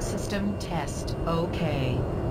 System test. Okay.